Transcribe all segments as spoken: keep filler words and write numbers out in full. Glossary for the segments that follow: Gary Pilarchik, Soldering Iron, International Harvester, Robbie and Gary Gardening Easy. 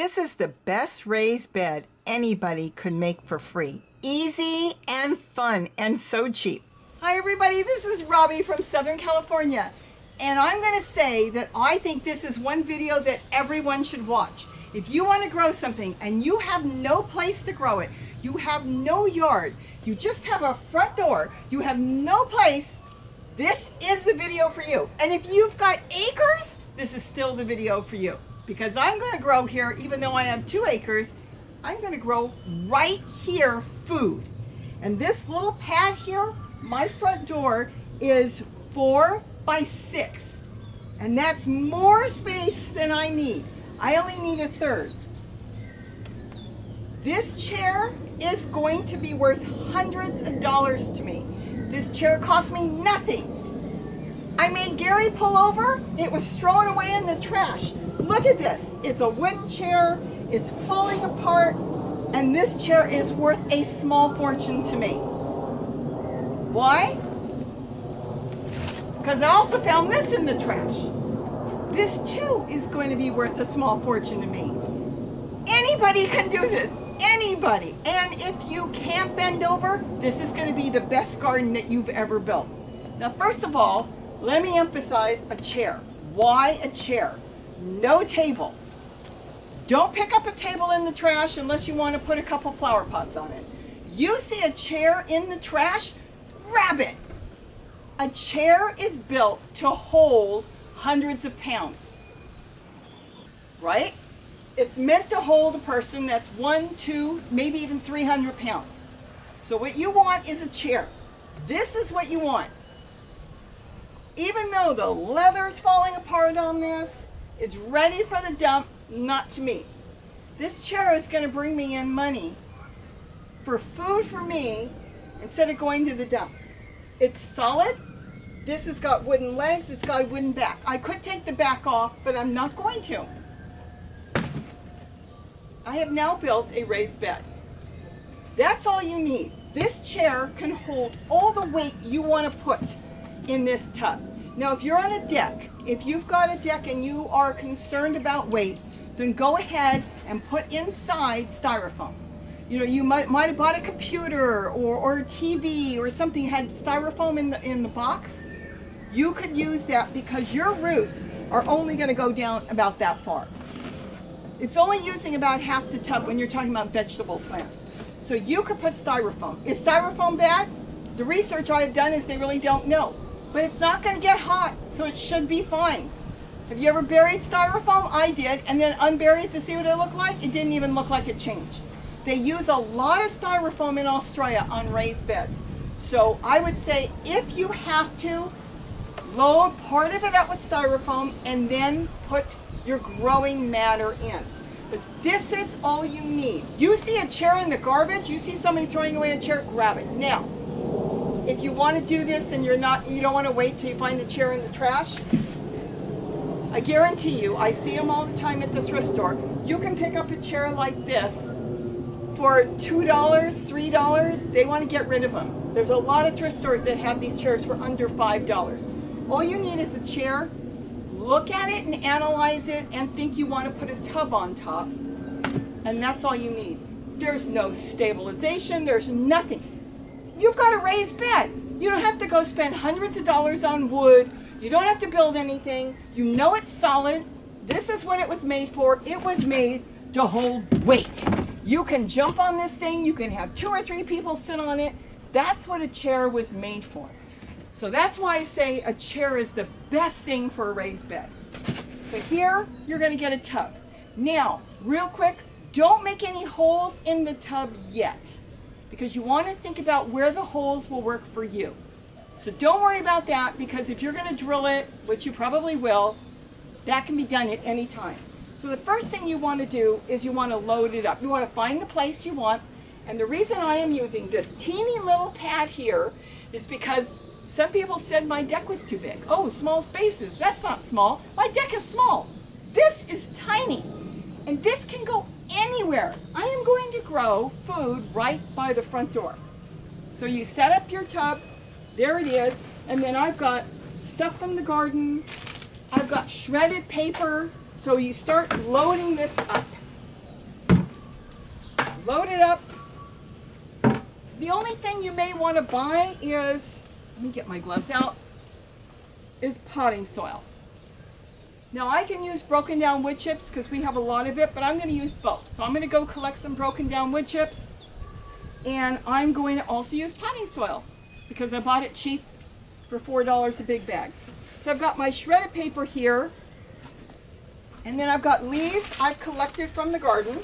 This is the best raised bed anybody could make for free. Easy and fun and so cheap. Hi everybody, this is Robbie from Southern California. And I'm going to say that I think this is one video that everyone should watch. If you want to grow something and you have no place to grow it, you have no yard, you just have a front door, you have no place, this is the video for you. And if you've got acres, this is still the video for you. Because I'm going to grow here, even though I have two acres, I'm going to grow right here food. And this little pad here, my front door, is four by six. And that's more space than I need. I only need a third. This chair is going to be worth hundreds of dollars to me. This chair cost me nothing. I made Gary pull over. It was thrown away in the trash. Look at this. It's a wood chair. It's falling apart. And this chair is worth a small fortune to me. Why? Because I also found this in the trash. This too is going to be worth a small fortune to me. Anybody can do this, anybody. And if you can't bend over, this is going to be the best garden that you've ever built. Now, first of all, let me emphasize a chair. Why a chair? No table. Don't pick up a table in the trash unless you want to put a couple flower pots on it. You see a chair in the trash, grab it. A chair is built to hold hundreds of pounds, right? It's meant to hold a person that's one, two, maybe even three hundred pounds. So what you want is a chair. This is what you want. Even though the leather's falling apart on this, it's ready for the dump, not to me. This chair is going to bring me in money for food for me instead of going to the dump. It's solid. This has got wooden legs, it's got a wooden back. I could take the back off, but I'm not going to. I have now built a raised bed. That's all you need. This chair can hold all the weight you want to put in this tub. Now, if you're on a deck, if you've got a deck and you are concerned about weight, then go ahead and put inside styrofoam. You know, you might, might have bought a computer or, or a T V or something had styrofoam in the, in the box. You could use that because your roots are only going to go down about that far. It's only using about half the tub when you're talking about vegetable plants. So you could put styrofoam. Is styrofoam bad? The research I've done is they really don't know. But it's not going to get hot, so it should be fine. Have you ever buried styrofoam? I did, and then unburied to see what it looked like. It didn't even look like it changed. They use a lot of styrofoam in Australia on raised beds. So I would say if you have to, load part of it up with styrofoam and then put your growing matter in. But this is all you need. You see a chair in the garbage, you see somebody throwing away a chair, grab it. Now, if you want to do this and you're not, you don't want to wait till you find the chair in the trash, I guarantee you, I see them all the time at the thrift store. You can pick up a chair like this for two dollars, three dollars, they want to get rid of them. There's a lot of thrift stores that have these chairs for under five dollars. All you need is a chair, look at it and analyze it and think you want to put a tub on top, and that's all you need. There's no stabilization, there's nothing. You've got a raised bed. You don't have to go spend hundreds of dollars on wood. You don't have to build anything. You know it's solid. This is what it was made for. It was made to hold weight. You can jump on this thing, you can have two or three people sit on it. That's what a chair was made for. So that's why I say a chair is the best thing for a raised bed. So here, you're gonna get a tub. Now, real quick, don't make any holes in the tub yet, because you wanna think about where the holes will work for you. So don't worry about that, because if you're gonna drill it, which you probably will, that can be done at any time. So the first thing you want to do is you want to load it up. You want to find the place you want. And the reason I am using this teeny little pad here is because some people said my deck was too big. Oh, small spaces. That's not small. My deck is small. This is tiny. And this can go anywhere. I am going to grow food right by the front door. So you set up your tub. There it is. And then I've got stuff from the garden. I've got shredded paper. So you start loading this up. load it up. The only thing you may want to buy is, let me get my gloves out, is potting soil. Now I can use broken down wood chips because we have a lot of it, but I'm going to use both. So I'm going to go collect some broken down wood chips, and I'm going to also use potting soil because I bought it cheap for four dollars a big bag. So I've got my shredded paper here, and then I've got leaves I've collected from the garden.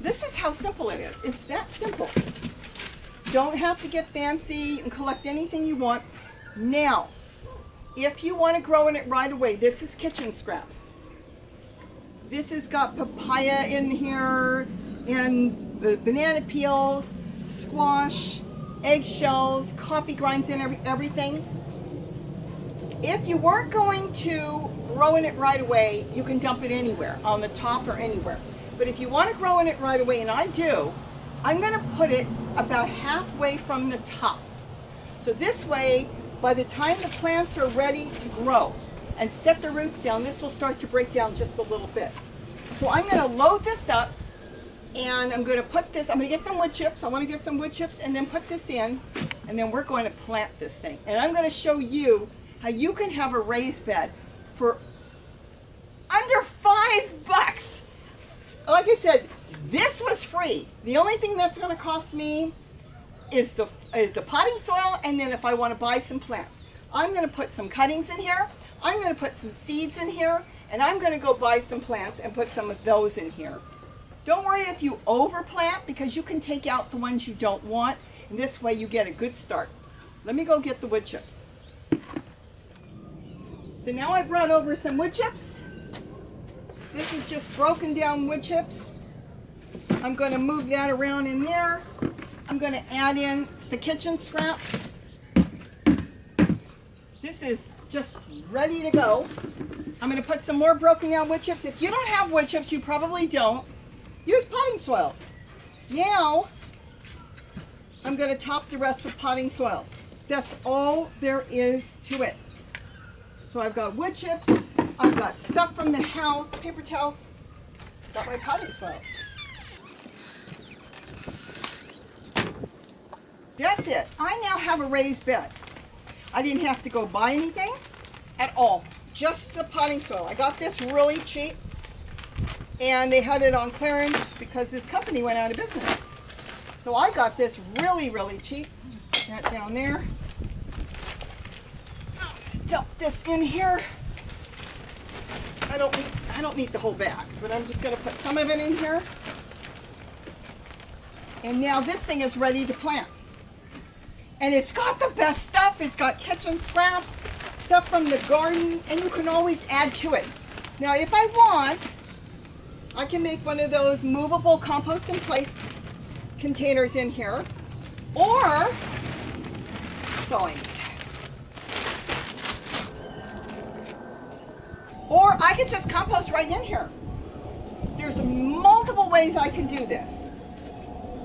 This is how simple it is. It's that simple. Don't have to get fancy. You can collect anything you want. Now, if you want to grow in it right away, this is kitchen scraps. This has got papaya in here, and banana peels, squash, eggshells, coffee grinds, and every, everything. If you weren't going to grow in it right away, you can dump it anywhere, on the top or anywhere. But if you want to grow in it right away, and I do, I'm going to put it about halfway from the top. So this way, by the time the plants are ready to grow and set the roots down, this will start to break down just a little bit. So I'm going to load this up, and I'm going to put this, I'm going to get some wood chips. I want to get some wood chips and then put this in, and then we're going to plant this thing. And I'm going to show you how you can have a raised bed for under five bucks. Like I said, this was free. The only thing that's going to cost me is the is the potting soil, and then if I want to buy some plants. I'm going to put some cuttings in here, I'm going to put some seeds in here, and I'm going to go buy some plants and put some of those in here. Don't worry if you overplant, because you can take out the ones you don't want, and this way you get a good start. Let me go get the wood chips. So now I brought over some wood chips. This is just broken down wood chips. I'm going to move that around in there. I'm going to add in the kitchen scraps. This is just ready to go. I'm going to put some more broken down wood chips. If you don't have wood chips, you probably don't, use potting soil. Now, I'm going to top the rest with potting soil. That's all there is to it. So I've got wood chips. I've got stuff from the house, paper towels, got my potting soil. That's it. I now have a raised bed. I didn't have to go buy anything at all, just the potting soil. I got this really cheap, and they had it on clearance because this company went out of business. So I got this really, really cheap. Just put that down there. Dump this in here. I don't need, I don't need the whole bag, but I'm just going to put some of it in here. And now this thing is ready to plant. And it's got the best stuff. It's got kitchen scraps, stuff from the garden, and you can always add to it. Now, if I want, I can make one of those movable compost in place containers in here. Or, sorry. Or I could just compost right in here. There's multiple ways I can do this.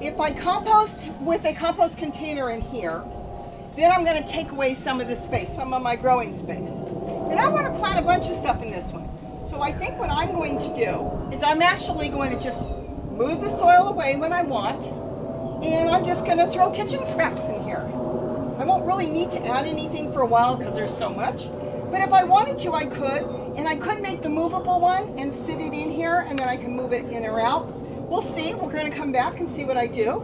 If I compost with a compost container in here, then I'm going to take away some of the space, some of my growing space. And I want to plant a bunch of stuff in this one. So I think what I'm going to do is I'm actually going to just move the soil away when I want, and I'm just going to throw kitchen scraps in here. I won't really need to add anything for a while because there's so much. But if I wanted to, I could. And I could make the movable one and sit it in here, and then I can move it in or out. We'll see. We're going to come back and see what I do.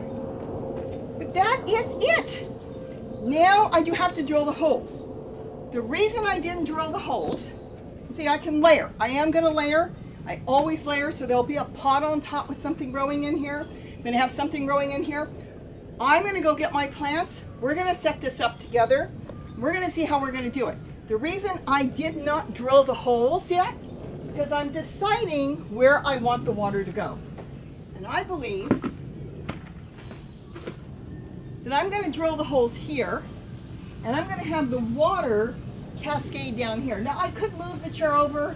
But that is it. Now I do have to drill the holes. The reason I didn't drill the holes, see, I can layer. I am going to layer. I always layer, so there'll be a pot on top with something growing in here. I'm going to have something growing in here. I'm going to go get my plants. We're going to set this up together. We're going to see how we're going to do it. The reason I did not drill the holes yet is because I'm deciding where I want the water to go. And I believe that I'm going to drill the holes here, and I'm going to have the water cascade down here. Now, I could move the chair over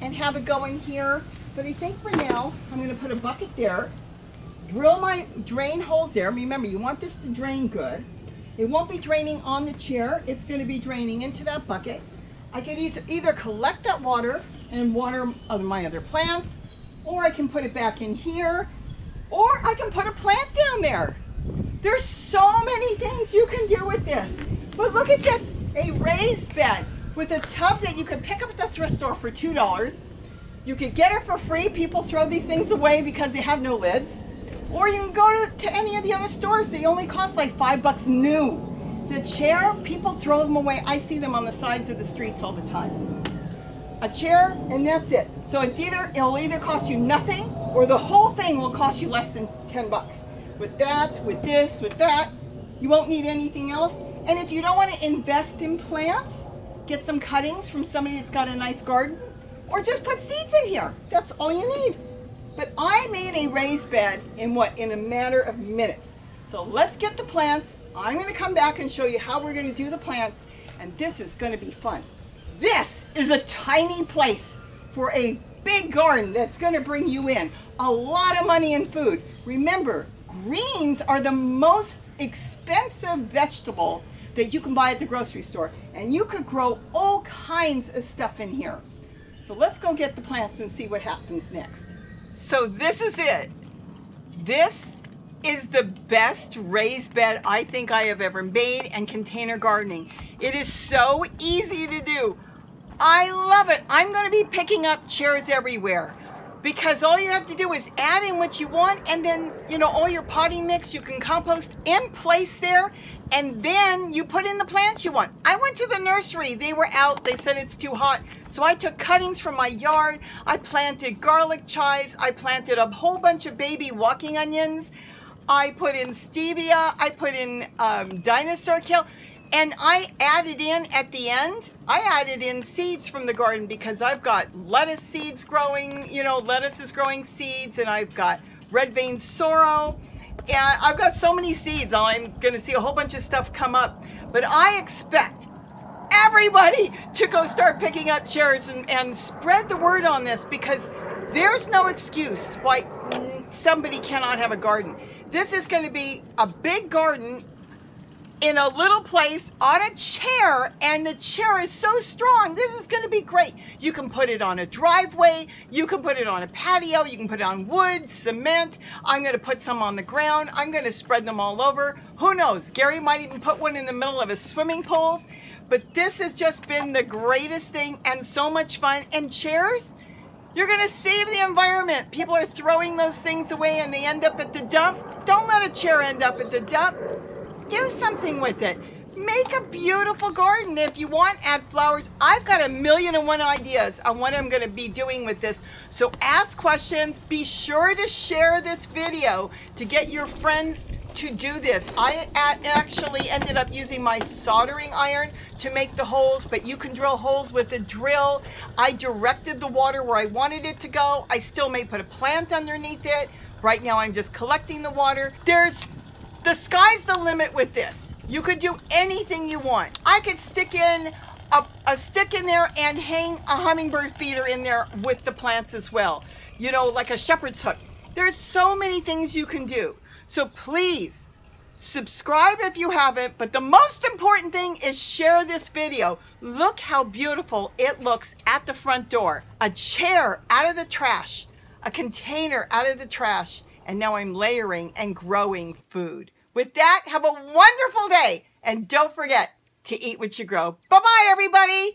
and have it go in here, but I think for now, I'm going to put a bucket there, drill my drain holes there. Remember, you want this to drain good. It won't be draining on the chair. It's going to be draining into that bucket. I could either collect that water and water my other plants, or I can put it back in here, or I can put a plant down there. There's so many things you can do with this. But look at this, a raised bed with a tub that you could pick up at the thrift store for two dollars. You could get it for free. People throw these things away because they have no lids. Or you can go to, to any of the other stores. They only cost like five bucks new. The chair, people throw them away. I see them on the sides of the streets all the time. A chair, and that's it. So it's either, it'll either cost you nothing, or the whole thing will cost you less than ten bucks. With that, with this, with that, you won't need anything else. And if you don't want to invest in plants, get some cuttings from somebody that's got a nice garden, or just put seeds in here. That's all you need. But I made a raised bed in what, in a matter of minutes. So let's get the plants. I'm going to come back and show you how we're going to do the plants, and this is going to be fun. This is a tiny place for a big garden that's going to bring you in a lot of money and food. Remember, greens are the most expensive vegetable that you can buy at the grocery store, and you could grow all kinds of stuff in here. So let's go get the plants and see what happens next. So this is it. This is the best raised bed I think I have ever made, and container gardening. It is so easy to do. I love it. I'm going to be picking up chairs everywhere, because all you have to do is add in what you want, and then, you know, all your potting mix you can compost in place there, and then you put in the plants you want. I went to the nursery. They were out. They said it's too hot. So I took cuttings from my yard. I planted garlic chives. I planted a whole bunch of baby walking onions. I put in stevia. I put in um, dinosaur kale. And I added in at the end, I added in seeds from the garden, because I've got lettuce seeds growing, you know, lettuce is growing seeds, and I've got red vein sorrel. And I've got so many seeds, I'm going to see a whole bunch of stuff come up. But I expect everybody to go start picking up chairs and, and spread the word on this, because there's no excuse why somebody cannot have a garden. This is going to be a big garden in a little place on a chair, and the chair is so strong. This is going to be great. You can put it on a driveway. You can put it on a patio. You can put it on wood, cement. I'm going to put some on the ground. I'm going to spread them all over. Who knows? Gary might even put one in the middle of his swimming pools. But this has just been the greatest thing, and so much fun. And chairs, you're going to save the environment. People are throwing those things away, and they end up at the dump. Don't let a chair end up at the dump. Do something with it. Make a beautiful garden if you want. Add flowers. I've got a million and one ideas on what I'm going to be doing with this. So ask questions. Be sure to share this video to get your friends to do this. I actually ended up using my soldering iron to make the holes, but you can drill holes with a drill. I directed the water where I wanted it to go. I still may put a plant underneath it. Right now I'm just collecting the water. There's The sky's the limit with this. You could do anything you want. I could stick in a, a stick in there and hang a hummingbird feeder in there with the plants as well. You know, like a shepherd's hook. There's so many things you can do. So please, subscribe if you haven't. But the most important thing is share this video. Look how beautiful it looks at the front door. A chair out of the trash. A container out of the trash. And now I'm layering and growing food. With that, have a wonderful day. And don't forget to eat what you grow. Bye-bye, everybody.